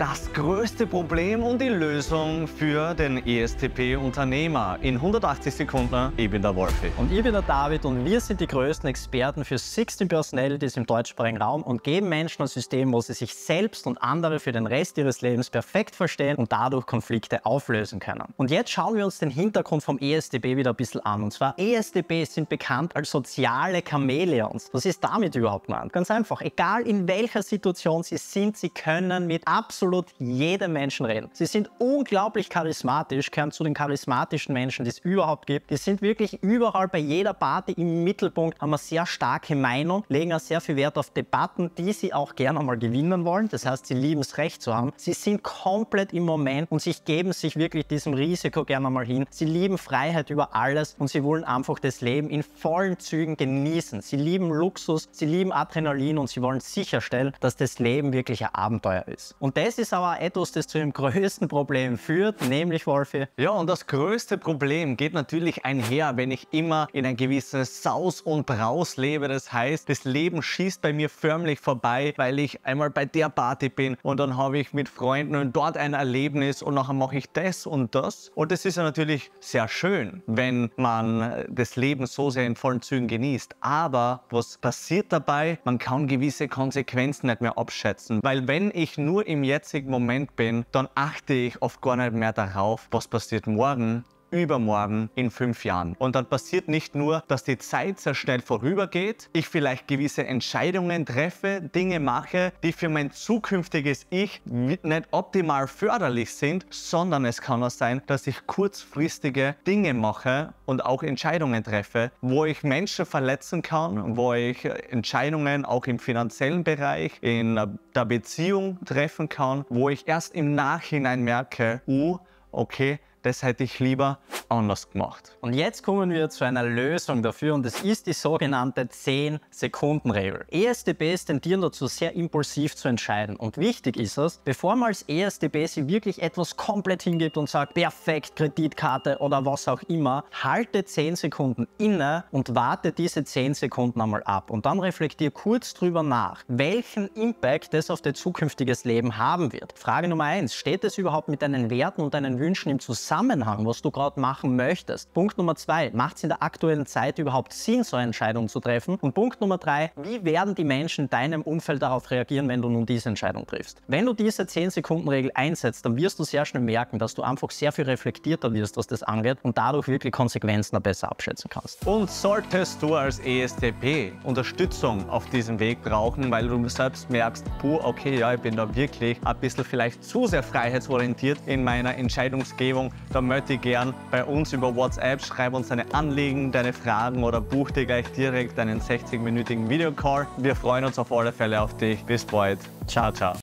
Das größte Problem und die Lösung für den ESTP-Unternehmer. In 180 Sekunden, ich bin der Wolfi. Und ich bin der David und wir sind die größten Experten für 16 Personalities im deutschsprachigen Raum und geben Menschen ein System, wo sie sich selbst und andere für den Rest ihres Lebens perfekt verstehen und dadurch Konflikte auflösen können. Und jetzt schauen wir uns den Hintergrund vom ESTP wieder ein bisschen an. Und zwar, ESTPs sind bekannt als soziale Chamäleons. Was ist damit überhaupt gemeint? Ganz einfach, egal in welcher Situation sie sind, sie können mit absolut jedem Menschen reden. Sie sind unglaublich charismatisch, gehören zu den charismatischen Menschen, die es überhaupt gibt. Die sind wirklich überall bei jeder Party im Mittelpunkt, haben eine sehr starke Meinung, legen auch sehr viel Wert auf Debatten, die sie auch gerne mal gewinnen wollen. Das heißt, sie lieben es, Recht zu haben. Sie sind komplett im Moment und geben sich wirklich diesem Risiko gerne mal hin. Sie lieben Freiheit über alles und sie wollen einfach das Leben in vollen Zügen genießen. Sie lieben Luxus, sie lieben Adrenalin und sie wollen sicherstellen, dass das Leben wirklich ein Abenteuer ist. Und das ist aber etwas, das zu dem größten Problem führt, nämlich Wolfi. Ja, und das größte Problem geht natürlich einher, wenn ich immer in ein gewisses Saus und Raus lebe. Das heißt, das Leben schießt bei mir förmlich vorbei, weil ich einmal bei der Party bin und dann habe ich mit Freunden und dort ein Erlebnis und nachher mache ich das und das. Und das ist ja natürlich sehr schön, wenn man das Leben so sehr in vollen Zügen genießt. Aber was passiert dabei? Man kann gewisse Konsequenzen nicht mehr abschätzen, weil wenn ich nur im jetzigen Moment bin, dann achte ich oft gar nicht mehr darauf, was passiert morgen, übermorgen, in 5 Jahren. Und dann passiert nicht nur, dass die Zeit sehr schnell vorübergeht, ich vielleicht gewisse Entscheidungen treffe, Dinge mache, die für mein zukünftiges Ich nicht optimal förderlich sind, sondern es kann auch sein, dass ich kurzfristige Dinge mache und auch Entscheidungen treffe, wo ich Menschen verletzen kann, wo ich Entscheidungen auch im finanziellen Bereich, in der Beziehung treffen kann, wo ich erst im Nachhinein merke, okay, das hätte ich lieber anders gemacht. Und jetzt kommen wir zu einer Lösung dafür und das ist die sogenannte 10-Sekunden-Regel. ESTPs tendieren dazu, sehr impulsiv zu entscheiden. Und wichtig ist es, bevor man als ESTP sich wirklich etwas komplett hingibt und sagt, perfekt, Kreditkarte oder was auch immer, halte 10 Sekunden inne und warte diese 10 Sekunden einmal ab. Und dann reflektiere kurz drüber nach, welchen Impact das auf dein zukünftiges Leben haben wird. Frage Nummer 1, steht es überhaupt mit deinen Werten und deinen Wünschen im Zusammenhang, was du gerade machen möchtest? Punkt Nummer 2, macht es in der aktuellen Zeit überhaupt Sinn, so eine Entscheidung zu treffen? Und Punkt Nummer 3, wie werden die Menschen in deinem Umfeld darauf reagieren, wenn du nun diese Entscheidung triffst? Wenn du diese 10-Sekunden-Regel einsetzt, dann wirst du sehr schnell merken, dass du einfach sehr viel reflektierter wirst, was das angeht und dadurch wirklich Konsequenzen besser abschätzen kannst. Und solltest du als ESTP Unterstützung auf diesem Weg brauchen, weil du selbst merkst, puh, okay, ja, ich bin da wirklich ein bisschen vielleicht zu sehr freiheitsorientiert in meiner Entscheidungsgebung, dann möchte ich gern bei uns über WhatsApp, schreib uns deine Anliegen, deine Fragen oder buch dir gleich direkt einen 60-minütigen Videocall. Wir freuen uns auf alle Fälle auf dich. Bis bald. Ciao, ciao.